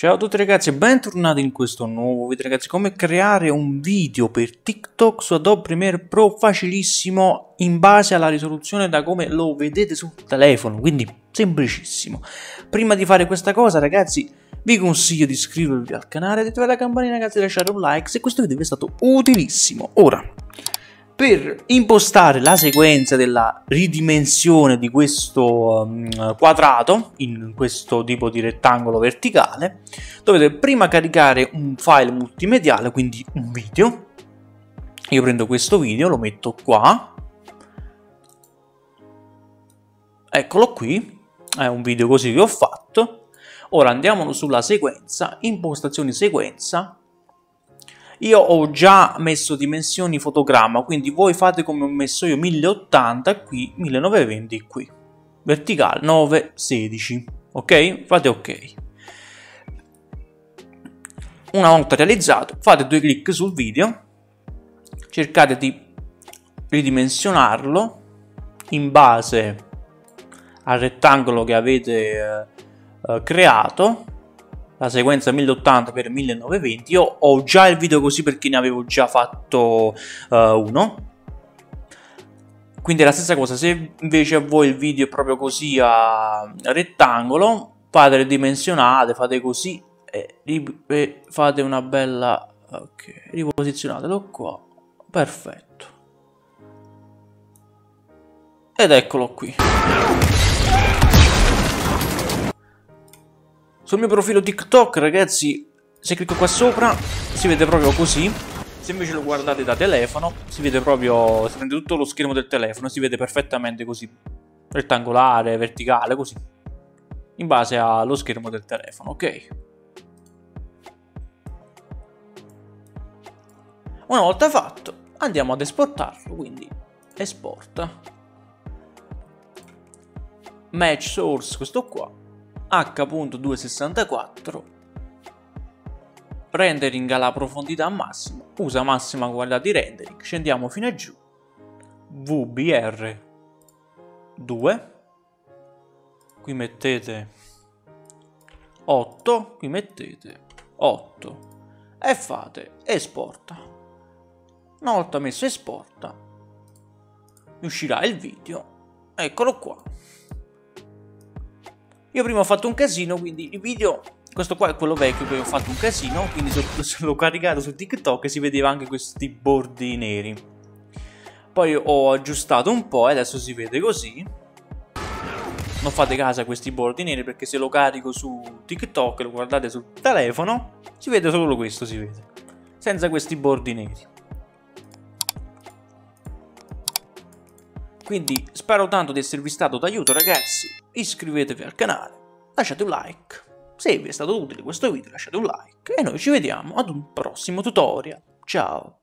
Ciao a tutti ragazzi e bentornati in questo nuovo video. Ragazzi, come creare un video per TikTok su Adobe Premiere Pro facilissimo in base alla risoluzione da come lo vedete sul telefono, quindi semplicissimo. Prima di fare questa cosa ragazzi vi consiglio di iscrivervi al canale, di attivare la campanella ragazzi e lasciare un like se questo video vi è stato utilissimo. Ora, per impostare la sequenza della ridimensione di questo quadrato in questo tipo di rettangolo verticale, dovete prima caricare un file multimediale, quindi un video. Io prendo questo video, lo metto qua, eccolo qui, è un video così che ho fatto. Ora andiamo sulla sequenza, impostazioni sequenza. Io ho già messo dimensioni fotogramma, quindi voi fate come ho messo io, 1080 qui, 1920 qui, verticale 916, ok? Fate ok. Una volta realizzato fate due clic sul video, cercate di ridimensionarlo in base al rettangolo che avete creato. La sequenza 1080x1920, io ho già il video così perché ne avevo già fatto uno, quindi è la stessa cosa. Se invece a voi il video è proprio così a rettangolo, fate le dimensionate, fate così e fate una bella, ok, riposizionatelo qua, perfetto, ed eccolo qui. Sul mio profilo TikTok ragazzi, se clicco qua sopra si vede proprio così. Se invece lo guardate da telefono si vede proprio, si prende tutto lo schermo del telefono, si vede perfettamente così, rettangolare, verticale, così, in base allo schermo del telefono, ok? Una volta fatto andiamo ad esportarlo, quindi esporta, match source, questo qua, H.264, rendering alla profondità massima, usa massima qualità di rendering, scendiamo fino a giù, VBR 2, qui mettete 8, qui mettete 8 e fate esporta. Una volta messo esporta uscirà il video, eccolo qua. Io prima ho fatto un casino, quindi il video, questo qua è quello vecchio che ho fatto un casino, quindi l'ho caricato su TikTok e si vedeva anche questi bordi neri. Poi ho aggiustato un po' e adesso si vede così. Non fate caso a questi bordi neri perché se lo carico su TikTok e lo guardate sul telefono si vede solo questo, si vede, senza questi bordi neri. Quindi spero tanto di esservi stato d'aiuto ragazzi, iscrivetevi al canale, lasciate un like, se vi è stato utile questo video lasciate un like e noi ci vediamo ad un prossimo tutorial, ciao!